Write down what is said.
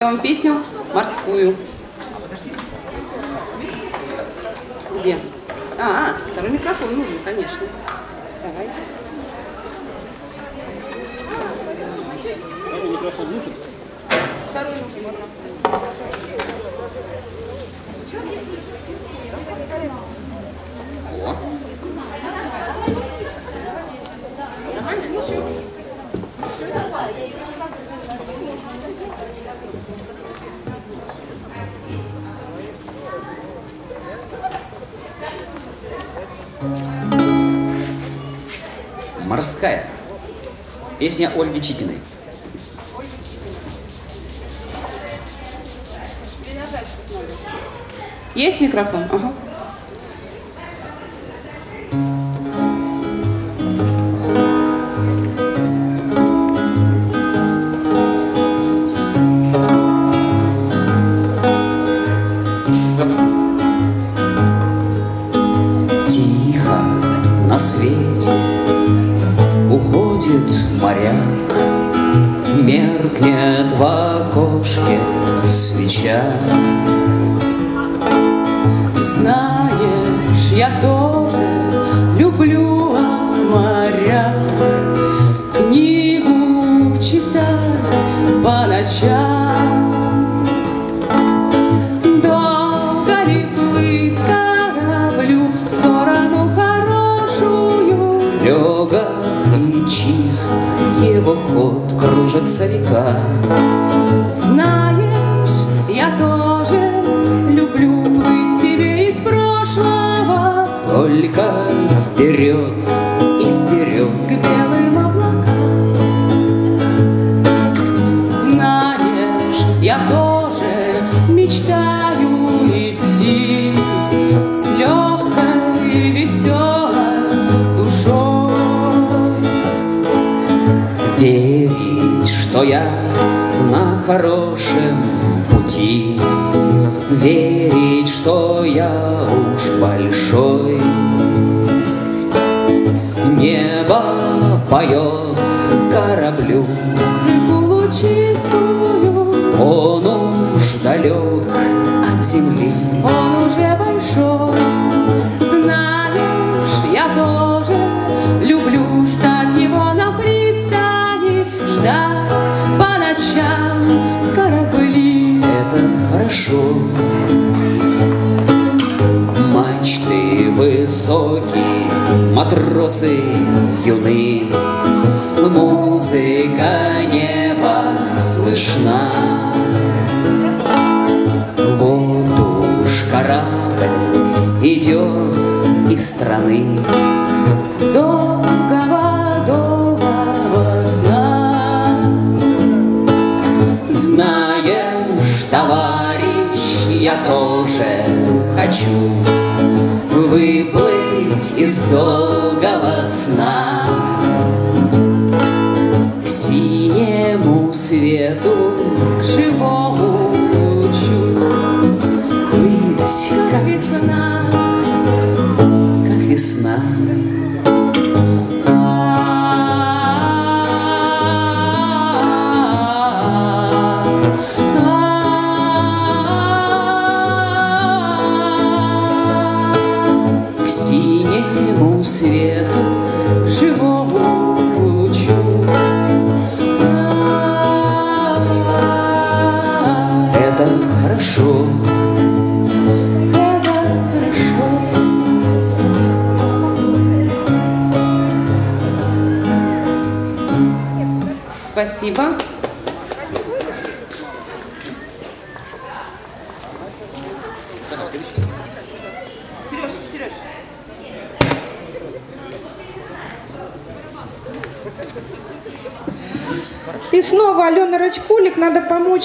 Я вам песню морскую. Где? Второй микрофон нужен, конечно. Вставай. Второй микрофон нужен? Второй нужен. О! Нормально? Морская. Песня Ольги Чикиной. Есть микрофон? Ага. На свете уходит моряк, меркнет в окошке свеча. Знаешь, я тоже люблю о морях книгу читать по ночам. Долго ли плыть кораблю в сторону хорошую? Легок и чист его ход, кружится река. Знаешь, я тоже люблю быть себе из прошлого, только вперед и вперед к белым облакам. Знаешь, я тоже мечтаю идти с легкой и веселой. Верить, что я на хорошем пути, верить, что я уж большой. Небо поет кораблю музыку лучистую. Он уж далек от земли, он уже большой. Знаешь, я тоже люблю ждать его на пристани. Ждать по ночам корабли. Это хорошо. Мачты высокие, матросы юны, музыка неба слышна. Вот уж корабль идет из страны. Знаешь, товарищ, я тоже хочу выплыть из долгого сна. К синему свету, к живому лучу, плыть, как весна, как весна. Синему свету, живому лучу. Это хорошо. Это хорошо. Спасибо. Сереж. И снова Алена Рычкулик, надо помочь.